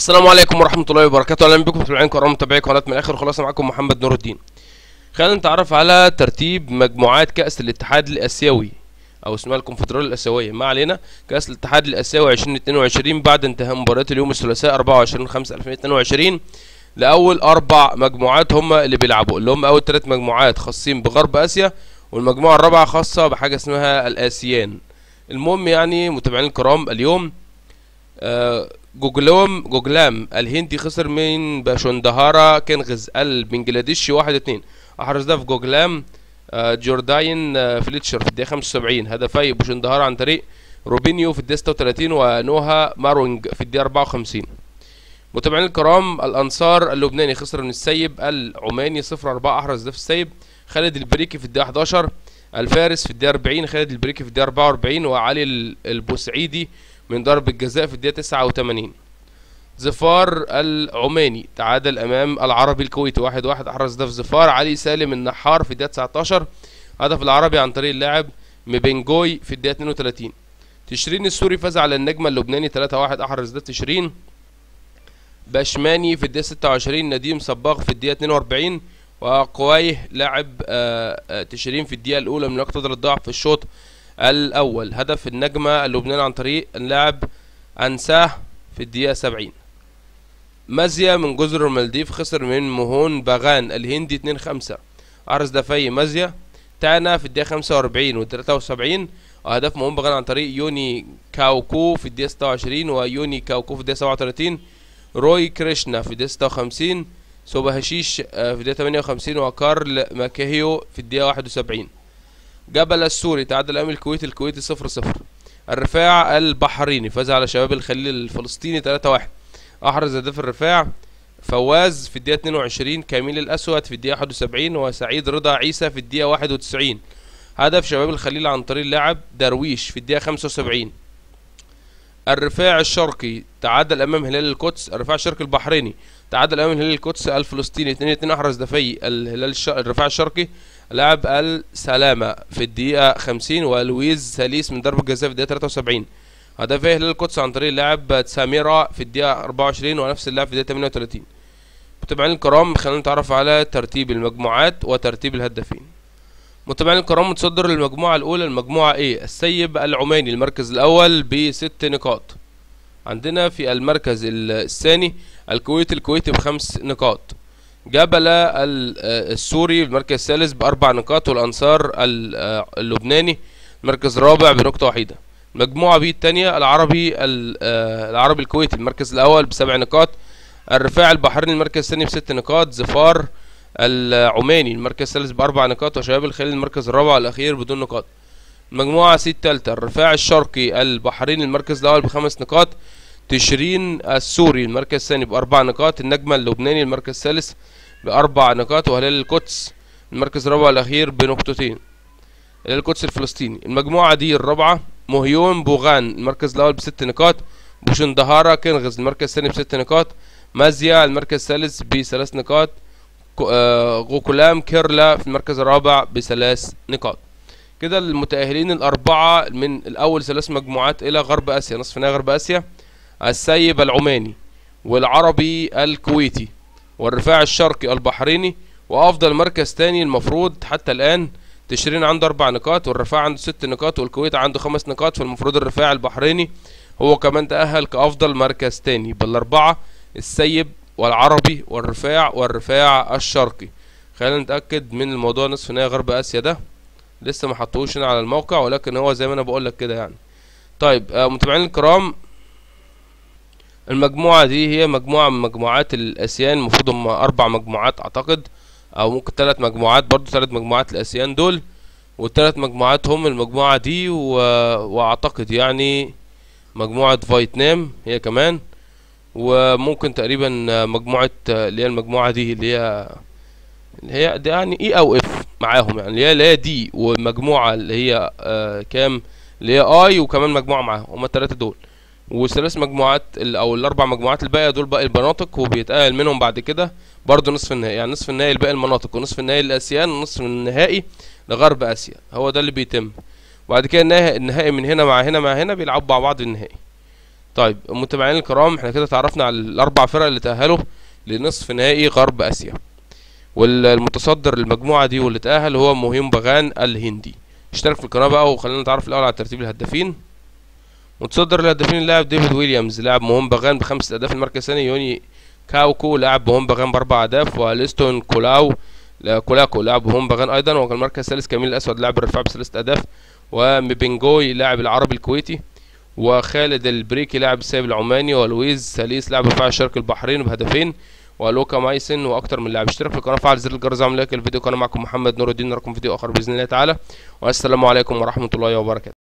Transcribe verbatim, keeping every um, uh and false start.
السلام عليكم ورحمه الله وبركاته. اهلا بكم متابعين كرام متابعي قناه من الاخر. خلاص معاكم محمد نور الدين. خلينا نتعرف على ترتيب مجموعات كاس الاتحاد الاسيوي او اسمها الكونفدراليه الاسيويه. ما علينا، كاس الاتحاد الاسيوي ألفين واثنين وعشرين بعد انتهاء مباريات اليوم الثلاثاء أربعة وعشرين خمسة ألفين واثنين وعشرين لاول اربع مجموعات هم اللي بيلعبوا، اللي هم اول ثلاث مجموعات خاصين بغرب اسيا، والمجموعه الرابعه خاصه بحاجه اسمها الاسيان. المهم يعني متابعين الكرام، اليوم آه جوجلام جوجلام الهندي خسر من باشندهارا كينغز البنجلاديشي واحد اثنين. احرز ده في جوجلام آه جورداين آه فليتشر في الدقيقه خمسة وسبعين. هدفي باشندهارا عن طريق روبينيو في الدقيقه ستة وثلاثين ونوها مارونج في الدقيقه أربعة وخمسين. متابعين الكرام، الانصار اللبناني خسر من السيب العماني صفر أربعة. احرز ده في السيب خالد البريكي في الدقيقه أحد عشر، الفارس في الدقيقه أربعين، خالد البريكي في الدقيقه أربعة وأربعين، وعلي البوسعيدي من ضرب الجزاء في الدقيقة تسعة وثمانين. زفار العماني تعادل أمام العربي الكويتي واحد واحد. أحرز هدف زفار. علي سالم النحار في الدقيقة تسعة عشر. هدف العربي عن طريق اللاعب مبنجوي في الدقيقة اثنين وثلاثين. تشرين السوري فاز على النجمة اللبناني ثلاثة واحد. أحرز هدف تشرين. باشماني في الدقيقة ستة وعشرين. نديم صباغ في الدقيقة اثنين وأربعين. وقوايه لاعب تشرين في الدقيقة الأولى من نقطة الضعف في الشوط الأول. هدف النجمة اللبناني عن طريق اللاعب أنساه في الدقيقة سبعين. مازيا من جزر المالديف خسر من مهون باغان الهندي اتنين خمسة. أحرز دفاعي مازيا تانا في الدقيقة خمسة وأربعين وتلاتة وسبعين. وهدف مهون باغان عن طريق يوني كاوكو في الدقيقة ستة وعشرين ويوني كاوكو في الدقيقة سبعة وتلاتين. روي كريشنا في الدقيقة ستة وخمسين. سوبا هشيش في الدقيقة ثمانية وخمسين. وكارل ماكاهيو في الدقيقة واحد وسبعين. جبلة السوري تعادل امام الكويت الكويتي صفر صفر. الرفاع البحريني فاز على شباب الخليل الفلسطيني ثلاثة واحد. احرز هدف الرفاع فواز في الدقيقة اثنين وعشرين، كامل الاسود في الدقيقة واحد وسبعين، وسعيد رضا عيسى في الدقيقة واحد وتسعين. هدف شباب الخليل عن طريق اللاعب درويش في الدقيقة خمسة وسبعين. الرفاع الشرقي تعادل امام هلال القدس. الرفاع الشرقي البحريني تعادل امام هلال القدس الفلسطيني اثنين اثنين. احرز دفاعي الهلال الرفاع الشرقي لاعب السلامة في الدقيقة خمسين ولويز ساليس من ضربة جزاء في الدقيقة ثلاثة وسبعين. هدفي هلال القدس عن طريق اللاعب ساميرا في الدقيقة أربعة وعشرين ونفس اللاعب في الدقيقة ثمانية وثلاثين. متابعين الكرام، خلينا نتعرف على ترتيب المجموعات وترتيب الهدافين. متابعين الكرام، متصدر المجموعة الأولى المجموعة إيه السيب العماني المركز الأول بست نقاط. عندنا في المركز الثاني الكويت الكويتي بخمس نقاط. جبلة السوري المركز الثالث بأربع نقاط، والأنصار اللبناني المركز الرابع بنقطة واحدة. المجموعة بي الثانية العربي العربي الكويتي المركز الأول بسبع نقاط، الرفاع البحريني المركز الثاني بست نقاط، زفار العماني المركز الثالث بأربع نقاط، وشباب الخليل المركز الرابع الأخير بدون نقاط. المجموعة سي الثالثة الرفاع الشرقي البحريني المركز الأول بخمس نقاط، تشرين السوري المركز الثاني بأربع نقاط، النجمة اللبناني المركز الثالث بأربع نقاط، وهلال القدس المركز الرابع الأخير بنقطتين. هلال القدس الفلسطيني. المجموعة دي الرابعة مهيون بوغان المركز الأول بست نقاط، بوشندهارا كينغز المركز الثاني بست نقاط، مازيا المركز الثالث بثلاث نقاط، غوكولام كيرلا في المركز الرابع بثلاث نقاط. كده المتأهلين الأربعة من الأول ثلاث مجموعات إلى غرب آسيا، نصف نهائي غرب آسيا. السيب العماني والعربي الكويتي والرفاع الشرقي البحريني، وافضل مركز تاني المفروض حتى الان تشرين عنده اربع نقاط، والرفاع عنده ست نقاط، والكويت عنده خمس نقاط، فالمفروض الرفاع البحريني هو كمان تأهل كافضل مركز تاني بالاربعه السيب والعربي والرفاع والرفاع الشرقي. خلينا نتاكد من الموضوع نصف نهائي غرب اسيا ده، لسه ما حطوش هنا على الموقع، ولكن هو زي ما انا بقول لك كده يعني. طيب متابعين الكرام، المجموعة دي هي مجموعة من مجموعات الأسيان، المفروض هم أربع مجموعات أعتقد، أو ممكن تلات مجموعات برضو، تلات مجموعات الأسيان دول، والتلات مجموعات هم المجموعة دي و... وأعتقد يعني مجموعة فيتنام هي كمان، وممكن تقريبا مجموعة اللي هي المجموعة دي اللي هي اللي هي دي يعني إي أو إف معاهم، يعني اللي هي اللي هي دي والمجموعة اللي هي آه كام اللي هي آي، وكمان مجموعة معاهم، هما التلاتة دول. والثلاث مجموعات او الاربع مجموعات الباقيه دول باقي البناطق، وبيتأهل منهم بعد كده برضه نصف النهائي، يعني نصف النهائي لباقي المناطق، ونصف النهائي للاسيان، ونصف النهائي لغرب اسيا، هو ده اللي بيتم. وبعد كده النهائي من هنا مع هنا مع هنا بيلعبوا مع بعض النهائي. طيب متابعين الكرام، احنا كده تعرفنا على الاربع فرق اللي تأهلوا لنصف نهائي غرب اسيا، والمتصدر المجموعة دي واللي تأهل هو موهين بغان الهندي. اشترك في القناة بقى وخلينا نتعرف الاول على ترتيب الهدافين. متصدر الهدافين اللاعب ديفيد ويليامز لاعب موهين بغان بخمسة اهداف. المركز الثاني يوني كاوكو لاعب موهين بغان باربع اهداف، واليستون كولاو كولاكو لاعب موهين بغان ايضا. والمركز الثالث كميل الاسود لاعب الرفاع بثلاث اهداف، ومبنجوي لاعب العربي الكويتي، وخالد البريكي لاعب السيب العماني، ولويز ساليس لاعب الرفاع الشرقي البحريني بهدفين، ولوكا مايسن واكتر من لاعب. اشترك في القناه وفعل زر الجرس وعمل لايك للفيديو. كان معكم محمد نور الدين، نراكم فيديو اخر باذن الله تعالى، والسلام عليكم ورحمه الله وبركاته.